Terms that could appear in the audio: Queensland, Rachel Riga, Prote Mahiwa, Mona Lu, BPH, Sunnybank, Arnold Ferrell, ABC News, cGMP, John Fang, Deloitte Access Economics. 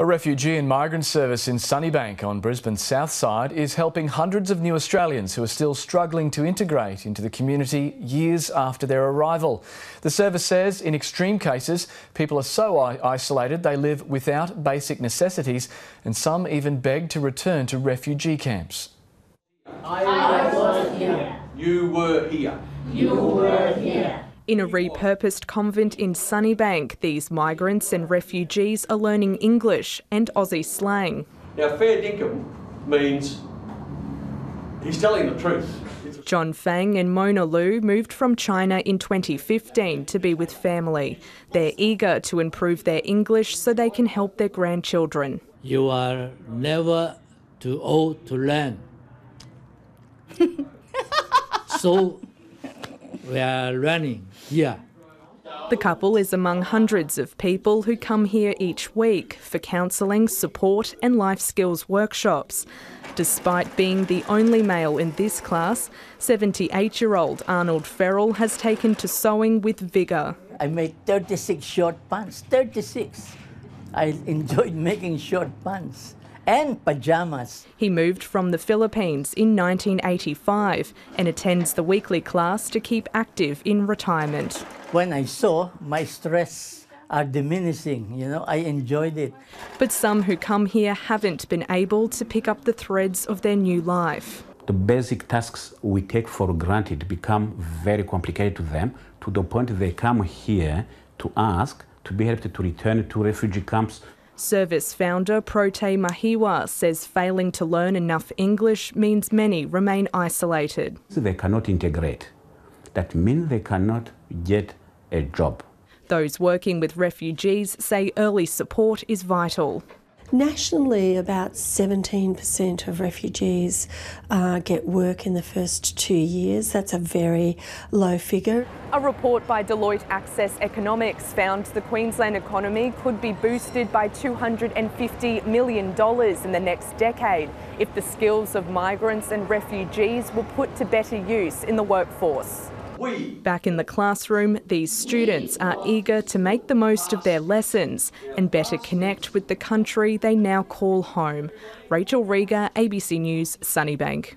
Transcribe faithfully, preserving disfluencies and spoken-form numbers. A refugee and migrant service in Sunnybank on Brisbane's south side is helping hundreds of new Australians who are still struggling to integrate into the community years after their arrival. The service says in extreme cases, people are so isolated they live without basic necessities, and some even beg to return to refugee camps. I was here. You were here. You were here. In a repurposed convent in Sunnybank, these migrants and refugees are learning English and Aussie slang. Now, fair dinkum means he's telling the truth. John Fang and Mona Lu moved from China in twenty fifteen to be with family. They're eager to improve their English so they can help their grandchildren. You are never too old to learn. So we are learning here. The couple is among hundreds of people who come here each week for counselling, support and life skills workshops. Despite being the only male in this class, seventy-eight-year-old Arnold Ferrell has taken to sewing with vigour. I made thirty-six short pants, thirty-six. I enjoyed making short pants and pyjamas. He moved from the Philippines in nineteen eighty-five and attends the weekly class to keep active in retirement. When I saw my stress are diminishing, you know, I enjoyed it. But some who come here haven't been able to pick up the threads of their new life. The basic tasks we take for granted become very complicated to them, to the point they come here to ask to be helped to return to refugee camps. Service founder Prote Mahiwa says failing to learn enough English means many remain isolated. They cannot integrate. That means they cannot get a job. Those working with refugees say early support is vital. Nationally, about seventeen percent of refugees uh, get work in the first two years. That's a very low figure. A report by Deloitte Access Economics found the Queensland economy could be boosted by two hundred fifty million dollars in the next decade if the skills of migrants and refugees were put to better use in the workforce. Back in the classroom, these students are eager to make the most of their lessons and better connect with the country they now call home. Rachel Riga, A B C News, Sunnybank.